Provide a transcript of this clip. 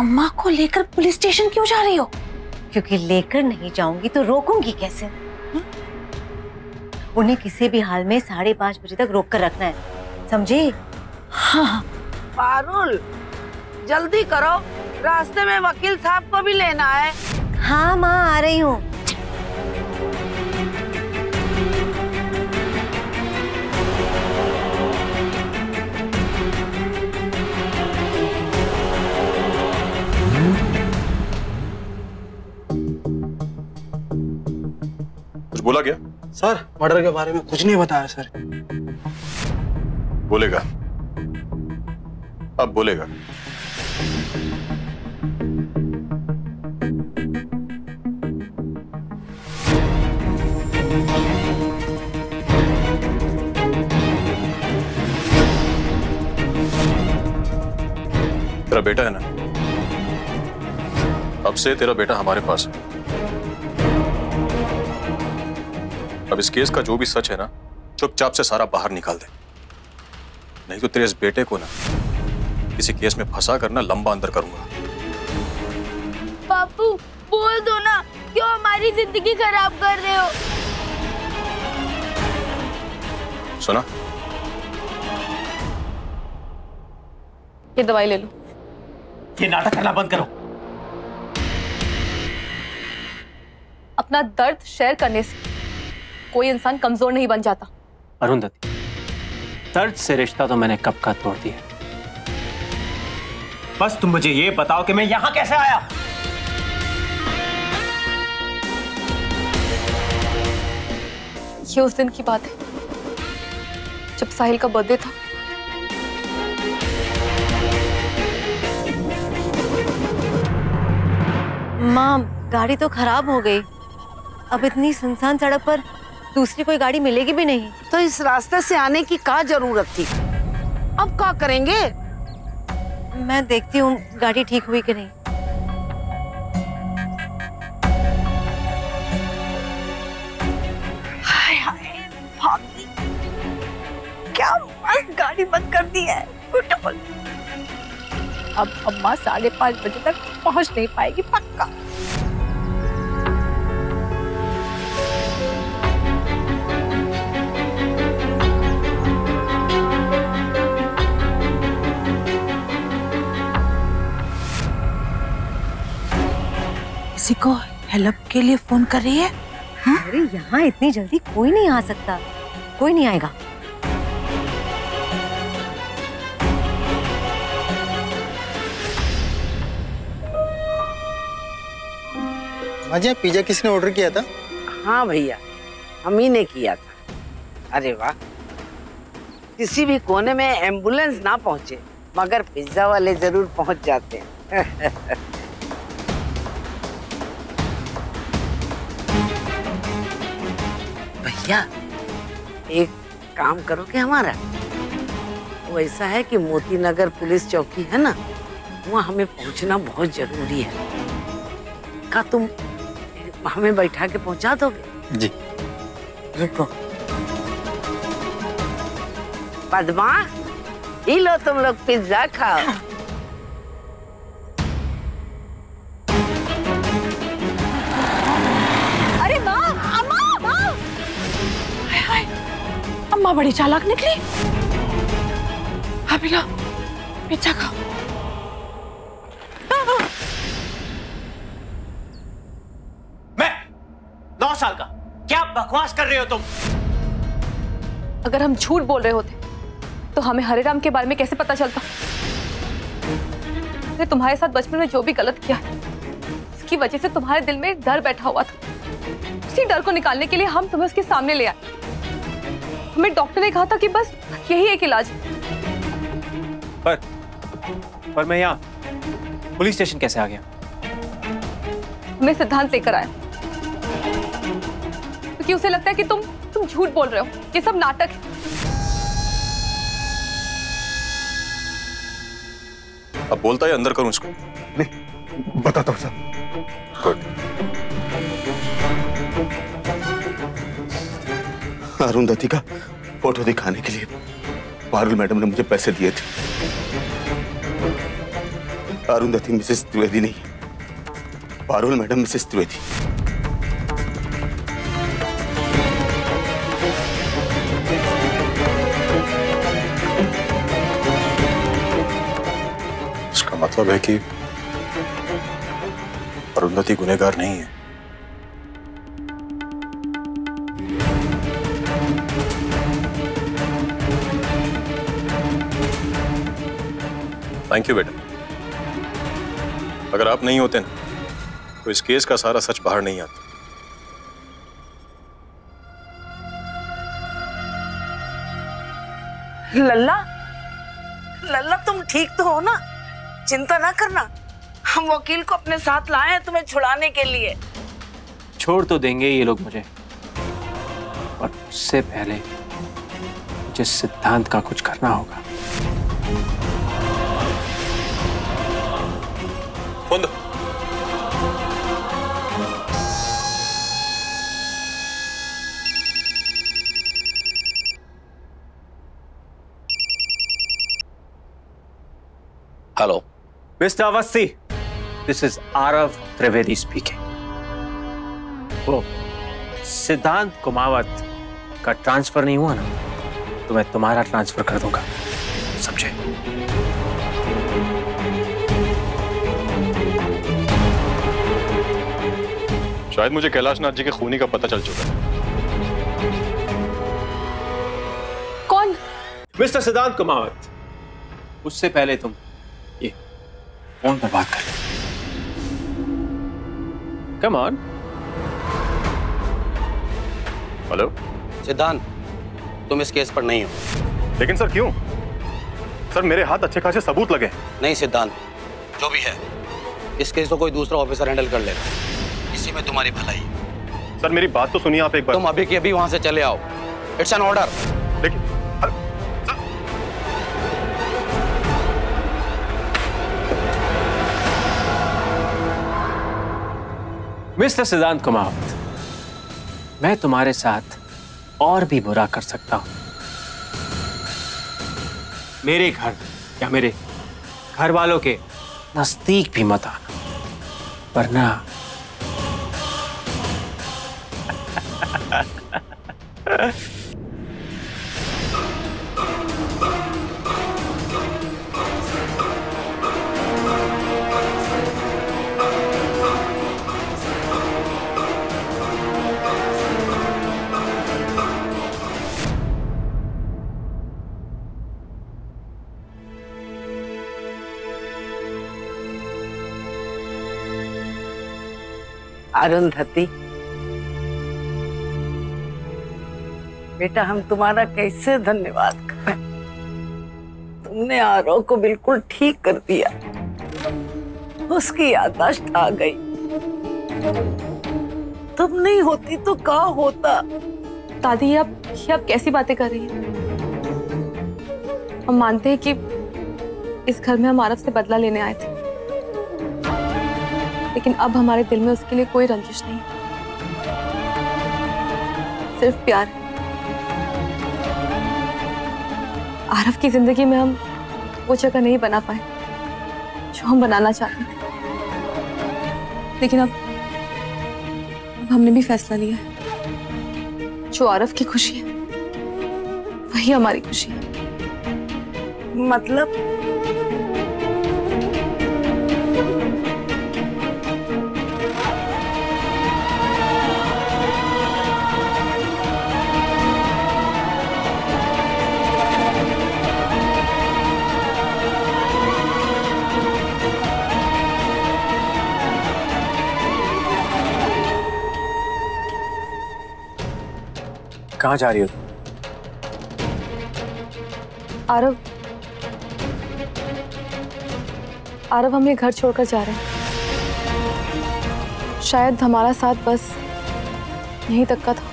अम्मा को लेकर पुलिस स्टेशन क्यों जा रही हो? क्योंकि लेकर नहीं जाऊंगी तो रोकूंगी कैसे? उन्हें किसी भी हाल में 5:30 बजे तक रोक कर रखना है, समझे? हाँ। पारुल, जल्दी करो, रास्ते में वकील साहब को भी लेना है। हाँ माँ, आ रही हूँ। कुछ बोला क्या? सर, मर्डर के बारे में कुछ नहीं बताया सर। बोलेगा, अब बोलेगा। तेरा बेटा है ना, अब से तेरा बेटा हमारे पास है। अब इस केस का जो भी सच है ना, चुपचाप से सारा बाहर निकाल दे, नहीं तो तेरे इस बेटे को ना किसी केस में फंसा करना लंबा अंदर करूंगा। पापू, बोल दो ना, क्यों हमारी जिंदगी खराब कर रहे हो? सुना, ये दवाई ले लो। ये नाटक करना बंद करो। अपना दर्द शेयर करने से कोई इंसान कमजोर नहीं बन जाता। अरुंधति, दर्द से रिश्ता तो मैंने कब का तोड़ दिया। बस तुम मुझे ये बताओ कि मैं यहां कैसे आया। ये उस दिन की बात है जब साहिल का बर्थडे था। माँ, गाड़ी तो खराब हो गई। अब इतनी सुनसान सड़क पर दूसरी कोई गाड़ी मिलेगी भी नहीं, तो इस रास्ते से आने की क्या जरूरत थी? अब क्या करेंगे? मैं देखती हूँ गाड़ी ठीक हुई कि नहीं। हाय हाय, भाभी क्या मस्त गाड़ी बंद कर दी है। ब्यूटीफुल। अब अम्मा 5:30 बजे तक पहुँच नहीं पाएगी पक्का। को हेल्प के लिए फोन कर रही है? हाँ? अरे यहाँ इतनी जल्दी कोई नहीं आ सकता, कोई नहीं आएगा। अजय, पिज्जा किसने ऑर्डर किया था? हाँ भैया, हम ही ने किया था। अरे वाह, किसी भी कोने में एम्बुलेंस ना पहुंचे, मगर पिज्जा वाले जरूर पहुंच जाते हैं। भैया, एक काम करो कि हमारा वो ऐसा है कि मोतीनगर पुलिस चौकी है ना, वहाँ हमें पहुँचना बहुत जरूरी है। क्या तुम हमें बैठा के पहुँचा दोगे? जी। रुको पद्मा, ये लो तुम लोग पिज्जा खाओ। माँ बड़ी चालाक निकली। अभी लो पिज्जा खाओ। मैं 9 साल का, क्या बकवास कर रहे हो तुम? अगर हम झूठ बोल रहे होते तो हमें हरे राम के बारे में कैसे पता चलता? तो तुम्हारे साथ बचपन में जो भी गलत किया है, उसकी वजह से तुम्हारे दिल में डर बैठा हुआ था। उसी डर को निकालने के लिए हम तुम्हें उसके सामने ले आए। हमें डॉक्टर ने कहा था कि बस यही एक इलाज। पर मैं यहाँ पुलिस स्टेशन कैसे आ गया? हमें सिद्धांत लेकर आया क्योंकि उसे लगता है कि तुम झूठ बोल रहे हो, ये सब नाटक है। अब बोलता है, अंदर करूं उसको? नहीं, बताता हूं सर। गुड। अरुंधति का फोटो दिखाने के लिए पारुल मैडम ने मुझे पैसे दिए थे। अरुंधति मिसेस त्रिवेदी नहीं, पारुल मैडम मिसेस त्रिवेदी। इसका मतलब है कि अरुंधति गुनहगार नहीं है। थैंक यू बेटा। अगर आप नहीं होते ना, तो इस केस का सारा सच बाहर नहीं आता। लल्ला, लल्ला तुम ठीक तो हो ना? चिंता ना करना, हम वकील को अपने साथ लाए हैं तुम्हें छुड़ाने के लिए। छोड़ तो देंगे ये लोग मुझे, पर उससे पहले मुझे सिद्धांत का कुछ करना होगा। फोन दो। Hello mister Awasthi, this is Aarav Trivedi speaking. वो सिद्धांत कुमावत का ट्रांसफर नहीं हुआ ना, तो मैं तुम्हारा ट्रांसफर कर दूंगा, समझे? शायद मुझे कैलाशनाथ जी के खूनी का पता चल चुका है। कौन? मिस्टर सिद्धांत कुमावत। उससे पहले तुम ये फोन पर बात कर लो। Come on. हेलो सिद्धांत, तुम इस केस पर नहीं हो। लेकिन सर क्यों? सर मेरे हाथ अच्छे खासे सबूत लगे। नहीं सिद्धांत, जो भी है इस केस को कोई दूसरा ऑफिसर हैंडल कर लेगा, इसी में तुम्हारी भलाई। सर मेरी बात तो सुनिए आप एक बार। तुम अभी के अभी वहां से चले आओ, इट्स एन ऑर्डर। लेकिन मिस्टर सिद्धांत कुमावत, मैं तुम्हारे साथ और भी बुरा कर सकता हूं। मेरे घर या मेरे घर वालों के नजदीक भी मत आना, वरना अरुंधति बेटा, हम तुम्हारा कैसे धन्यवाद करें। तुमने आरव को बिल्कुल ठीक कर दिया, उसकी याददाश्त आ गई। तुम नहीं होती तो क्या होता। दादी आप कैसी बातें कर रही हैं? हम मानते हैं कि इस घर में हम आरव से बदला लेने आए थे, लेकिन अब हमारे दिल में उसके लिए कोई रंजिश नहीं, सिर्फ प्यार। आरव की जिंदगी में हम वो जगह नहीं बना पाए जो हम बनाना चाहते थे, लेकिन अब हमने भी फैसला लिया है, जो आरव की खुशी है वही हमारी खुशी है। मतलब कहाँ जा रही हो? आरव हमें घर छोड़कर जा रहे हैं। शायद हमारा साथ बस यहीं तक का था।